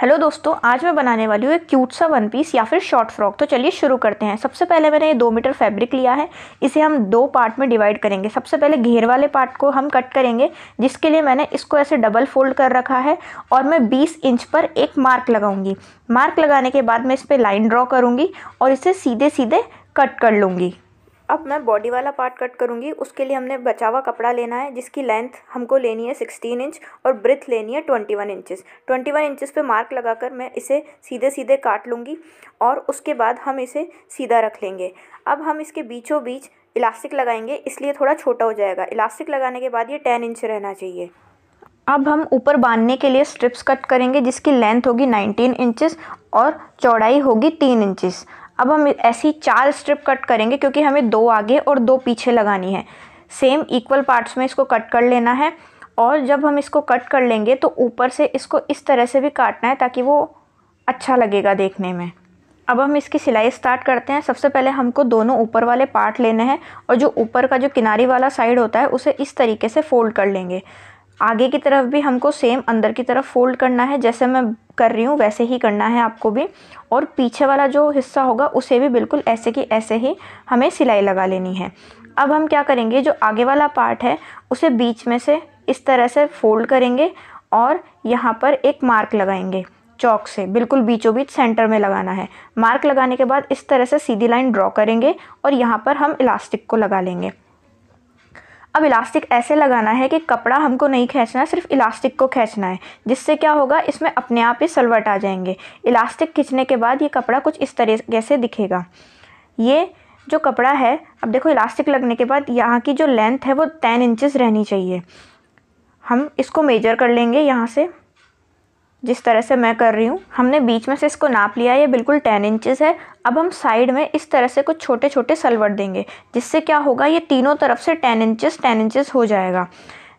Hello दोस्तों, आज मैं बनाने वाली हूँ एक क्यूट सा वन पीस या फिर शॉर्ट फ्रॉक। तो चलिए शुरू करते हैं। सबसे पहले मैंने ये 2 मीटर फैब्रिक लिया है, इसे हम 2 पार्ट में डिवाइड करेंगे। सबसे पहले घेर वाले पार्ट को हम कट करेंगे, जिसके लिए मैंने इसको ऐसे डबल फोल्ड कर रखा है और मैं 20 इंच पर एक मार्क लगाऊंगी। मार्क लगाने के बाद मैं इस पर लाइन ड्रॉ करूँगी और इसे सीधे सीधे कट कर लूँगी। अब मैं बॉडी वाला पार्ट कट करूँगी। उसके लिए हमने बचा हुआ कपड़ा लेना है, जिसकी लेंथ हमको लेनी है 16 इंच और ब्रेथ लेनी है 21 इंचेस। 21 इंचेस पे मार्क लगाकर मैं इसे सीधे सीधे काट लूँगी और उसके बाद हम इसे सीधा रख लेंगे। अब हम इसके बीचों बीच इलास्टिक लगाएंगे, इसलिए थोड़ा छोटा हो जाएगा। इलास्टिक लगाने के बाद ये 10 इंच रहना चाहिए। अब हम ऊपर बांधने के लिए स्ट्रिप्स कट करेंगे, जिसकी लेंथ होगी 19 इंचेस और चौड़ाई होगी 3 इंचेस। अब हम ऐसी 4 स्ट्रिप कट करेंगे, क्योंकि हमें 2 आगे और 2 पीछे लगानी है। सेम इक्वल पार्ट्स में इसको कट कर लेना है और जब हम इसको कट कर लेंगे तो ऊपर से इसको इस तरह से भी काटना है, ताकि वो अच्छा लगेगा देखने में। अब हम इसकी सिलाई स्टार्ट करते हैं। सबसे पहले हमको दोनों ऊपर वाले पार्ट लेने हैं और जो ऊपर का जो किनारी वाला साइड होता है उसे इस तरीके से फ़ोल्ड कर लेंगे। आगे की तरफ भी हमको सेम अंदर की तरफ फ़ोल्ड करना है, जैसे मैं कर रही हूँ वैसे ही करना है आपको भी। और पीछे वाला जो हिस्सा होगा उसे भी बिल्कुल ऐसे की ऐसे ही हमें सिलाई लगा लेनी है। अब हम क्या करेंगे, जो आगे वाला पार्ट है उसे बीच में से इस तरह से फ़ोल्ड करेंगे और यहाँ पर एक मार्क लगाएंगे चौक से, बिल्कुल बीचों बीच सेंटर में लगाना है। मार्क लगाने के बाद इस तरह से सीधी लाइन ड्रॉ करेंगे और यहाँ पर हम इलास्टिक को लगा लेंगे। अब इलास्टिक ऐसे लगाना है कि कपड़ा हमको नहीं खींचना है, सिर्फ इलास्टिक को खींचना है, जिससे क्या होगा, इसमें अपने आप ही सलवट आ जाएंगे। इलास्टिक खींचने के बाद ये कपड़ा कुछ इस तरीके से दिखेगा। ये जो कपड़ा है, अब देखो इलास्टिक लगने के बाद यहाँ की जो लेंथ है वो 10 इंचेस रहनी चाहिए। हम इसको मेजर कर लेंगे यहाँ से, जिस तरह से मैं कर रही हूँ। हमने बीच में से इसको नाप लिया, ये बिल्कुल 10 इंचेस है। अब हम साइड में इस तरह से कुछ छोटे छोटे सलवट देंगे, जिससे क्या होगा, ये तीनों तरफ से 10 इंचेस हो जाएगा।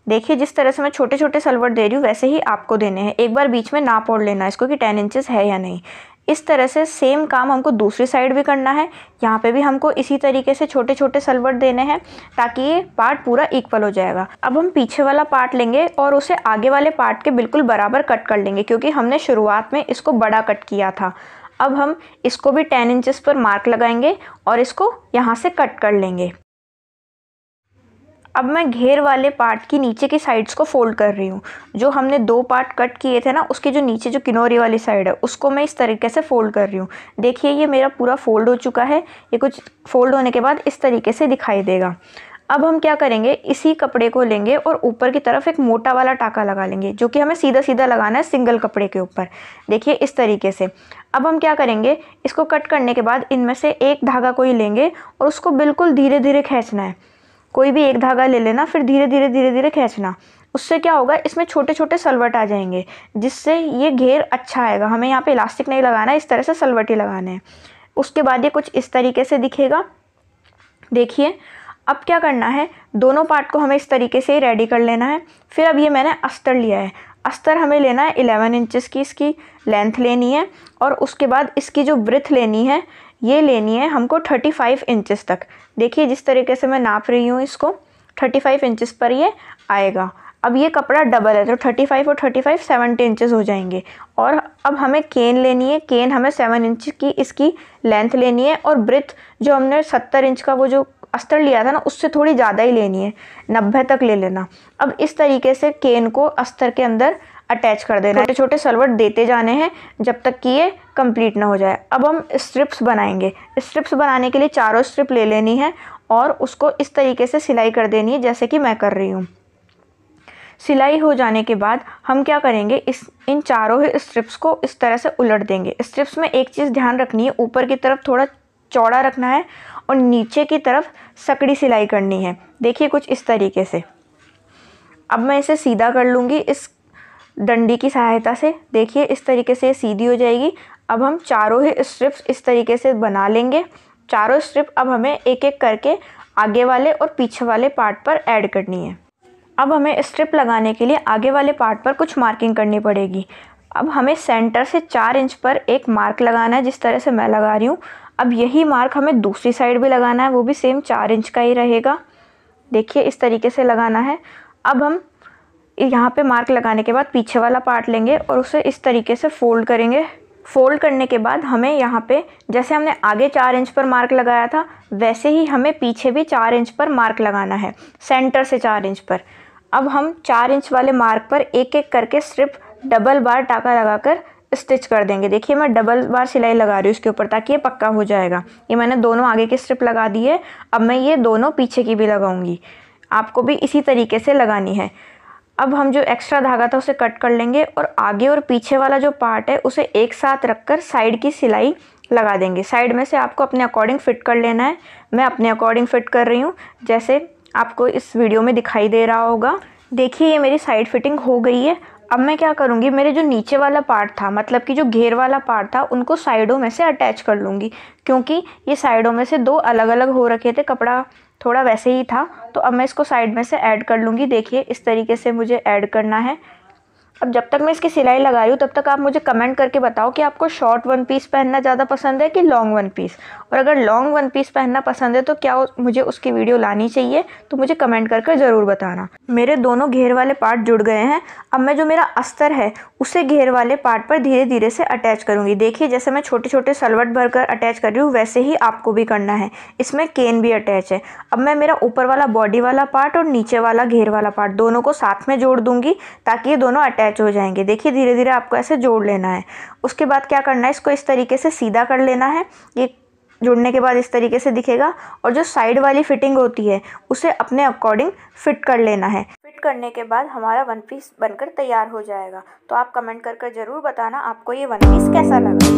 देखिए, जिस तरह से मैं छोटे छोटे सलवट दे रही हूँ वैसे ही आपको देने हैं। एक बार बीच में नाप और लेना इसको कि 10 इंचेस है या नहीं। इस तरह से सेम काम हमको दूसरी साइड भी करना है। यहाँ पे भी हमको इसी तरीके से छोटे छोटे सलवट देने हैं, ताकि ये पार्ट पूरा इक्वल हो जाएगा। अब हम पीछे वाला पार्ट लेंगे और उसे आगे वाले पार्ट के बिल्कुल बराबर कट कर लेंगे, क्योंकि हमने शुरुआत में इसको बड़ा कट किया था। अब हम इसको भी 10 इंचेस पर मार्क लगाएंगे और इसको यहाँ से कट कर लेंगे। अब मैं घेर वाले पार्ट की नीचे की साइड्स को फ़ोल्ड कर रही हूँ। जो हमने 2 पार्ट कट किए थे ना, उसके जो नीचे जो किनोरी वाली साइड है उसको मैं इस तरीके से फ़ोल्ड कर रही हूँ। देखिए, ये मेरा पूरा फ़ोल्ड हो चुका है। ये कुछ फ़ोल्ड होने के बाद इस तरीके से दिखाई देगा। अब हम क्या करेंगे, इसी कपड़े को लेंगे और ऊपर की तरफ एक मोटा वाला टाका लगा लेंगे, जो कि हमें सीधा सीधा लगाना है सिंगल कपड़े के ऊपर। देखिए, इस तरीके से। अब हम क्या करेंगे, इसको कट करने के बाद इनमें से एक धागा कोई लेंगे और उसको बिल्कुल धीरे धीरे खींचना है। कोई भी एक धागा ले लेना, फिर धीरे धीरे धीरे धीरे खींचना। उससे क्या होगा, इसमें छोटे छोटे सलवट आ जाएंगे, जिससे ये घेर अच्छा आएगा। हमें यहाँ पे इलास्टिक नहीं लगाना है, इस तरह से सलवट ही लगाने हैं। उसके बाद ये कुछ इस तरीके से दिखेगा। देखिए, अब क्या करना है, दोनों पार्ट को हमें इस तरीके से ही रेडी कर लेना है। फिर अब ये मैंने अस्तर लिया है। अस्तर हमें लेना है 11 इंचेस की, इसकी लेंथ लेनी है और उसके बाद इसकी जो ब्रेथ लेनी है, ये लेनी है हमको 35 इंचेस तक। देखिए, जिस तरीके से मैं नाप रही हूँ इसको 35 इंचेस पर ये आएगा। अब ये कपड़ा डबल है तो 35 और 35 70 इंचेस हो जाएंगे। और अब हमें केन लेनी है। केन हमें 7 इंच की इसकी लेंथ लेनी है और ब्रेथ जो हमने 70 इंच का वो जो अस्तर लिया था ना, उससे थोड़ी ज़्यादा ही लेनी है, 90 तक ले लेना। अब इस तरीके से केन को अस्तर के अंदर अटैच कर देना। छोटे छोटे सलवट देते जाने हैं जब तक कि ये कंप्लीट ना हो जाए। अब हम स्ट्रिप्स बनाएंगे। स्ट्रिप्स बनाने के लिए 4 स्ट्रिप ले लेनी है और उसको इस तरीके से सिलाई कर देनी है, जैसे कि मैं कर रही हूँ। सिलाई हो जाने के बाद हम क्या करेंगे, इन 4 स्ट्रिप्स को इस तरह से उलट देंगे। स्ट्रिप्स में एक चीज़ ध्यान रखनी है, ऊपर की तरफ थोड़ा चौड़ा रखना है और नीचे की तरफ सकड़ी सिलाई करनी है। देखिए, कुछ इस तरीके से। अब मैं इसे सीधा कर लूँगी इस डंडी की सहायता से। देखिए, इस तरीके से सीधी हो जाएगी। अब हम 4 स्ट्रिप्स इस तरीके से बना लेंगे। 4 स्ट्रिप अब हमें एक एक करके आगे वाले और पीछे वाले पार्ट पर ऐड करनी है। अब हमें स्ट्रिप लगाने के लिए आगे वाले पार्ट पर कुछ मार्किंग करनी पड़ेगी। अब हमें सेंटर से 4 इंच पर एक मार्क लगाना है, जिस तरह से मैं लगा रही हूँ। अब यही मार्क हमें दूसरी साइड भी लगाना है, वो भी सेम 4 इंच का ही रहेगा। देखिए, इस तरीके से लगाना है। अब हम यहाँ पे मार्क लगाने के बाद पीछे वाला पार्ट लेंगे और उसे इस तरीके से फ़ोल्ड करेंगे। फ़ोल्ड करने के बाद हमें यहाँ पे जैसे हमने आगे 4 इंच पर मार्क लगाया था वैसे ही हमें पीछे भी 4 इंच पर मार्क लगाना है, सेंटर से 4 इंच पर। अब हम 4 इंच वाले मार्क पर एक एक करके सिर्फ डबल बार टाँका लगाकर स्टिच कर देंगे। देखिए मैं डबल बार सिलाई लगा रही हूँ इसके ऊपर ताकि ये पक्का हो जाएगा। ये मैंने दोनों आगे की स्ट्रिप लगा दी है, अब मैं ये दोनों पीछे की भी लगाऊंगी। आपको भी इसी तरीके से लगानी है। अब हम जो एक्स्ट्रा धागा था उसे कट कर लेंगे और आगे और पीछे वाला जो पार्ट है उसे एक साथ रखकर साइड की सिलाई लगा देंगे। साइड में से आपको अपने अकॉर्डिंग फ़िट कर लेना है। मैं अपने अकॉर्डिंग फ़िट कर रही हूँ जैसे आपको इस वीडियो में दिखाई दे रहा होगा। देखिए ये मेरी साइड फिटिंग हो गई है। अब मैं क्या करूँगी, मेरे जो नीचे वाला पार्ट था मतलब कि जो घेर वाला पार्ट था उनको साइडों में से अटैच कर लूँगी, क्योंकि ये साइडों में से दो अलग अलग हो रखे थे, कपड़ा थोड़ा वैसे ही था। तो अब मैं इसको साइड में से ऐड कर लूँगी। देखिए इस तरीके से मुझे ऐड करना है। अब जब तक मैं इसकी सिलाई लगा रही हूँ तब तक आप मुझे कमेंट करके बताओ कि आपको शॉर्ट वन पीस पहनना ज़्यादा पसंद है कि लॉन्ग वन पीस, और अगर लॉन्ग वन पीस पहनना पसंद है तो क्या मुझे उसकी वीडियो लानी चाहिए, तो मुझे कमेंट करके ज़रूर बताना। मेरे दोनों घेर वाले पार्ट जुड़ गए हैं। अब मैं जो मेरा अस्तर है उसे घेर वाले पार्ट पर धीरे धीरे से अटैच करूँगी। देखिए जैसे मैं छोटे छोटे सलवट भरकर अटैच कर रही हूँ वैसे ही आपको भी करना है। इसमें केन भी अटैच है। अब मैं मेरा ऊपर वाला बॉडी वाला पार्ट और नीचे वाला घेर वाला पार्ट दोनों को साथ में जोड़ दूँगी ताकि ये दोनों अटैच हो जाएंगे। देखिए धीरे धीरे आपको ऐसे जोड़ लेना है। उसके बाद क्या करना है, इसको इस तरीके से सीधा कर लेना है। ये जोड़ने के बाद इस तरीके से दिखेगा। और जो साइड वाली फिटिंग होती है उसे अपने अकॉर्डिंग फिट कर लेना है। फिट करने के बाद हमारा वन पीस बनकर तैयार हो जाएगा। तो आप कमेंट करके ज़रूर बताना आपको ये वन पीस कैसा लगा।